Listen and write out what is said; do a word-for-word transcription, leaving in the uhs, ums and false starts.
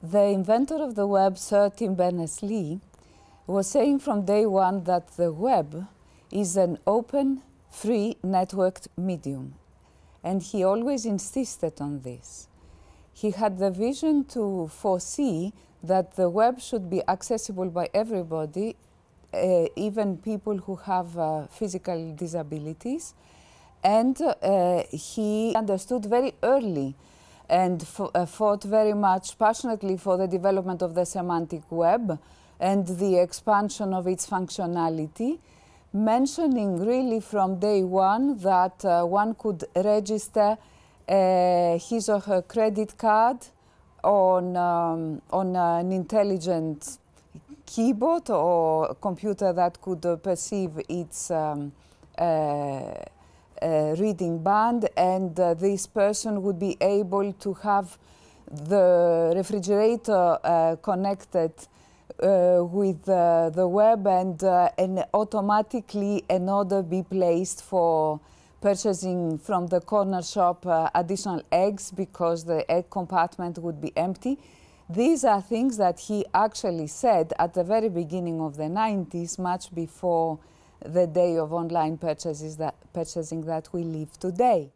The inventor of the web, Sir Tim Berners-Lee, was saying from day one that the web is an open, free, networked medium. And he always insisted on this. He had the vision to foresee that the web should be accessible by everybody, uh, even people who have uh, physical disabilities. And uh, he understood very early and uh, fought very much passionately for the development of the semantic web and the expansion of its functionality, mentioning really from day one that uh, one could register uh, his or her credit card on, um, on an intelligent keyboard or computer that could uh, perceive its um, uh, Uh, reading band, and uh, this person would be able to have the refrigerator uh, connected uh, with uh, the web, and, uh, and automatically an order be placed for purchasing from the corner shop uh, additional eggs because the egg compartment would be empty. These are things that he actually said at the very beginning of the nineties, much before the day of online purchases that, purchasing that we live today.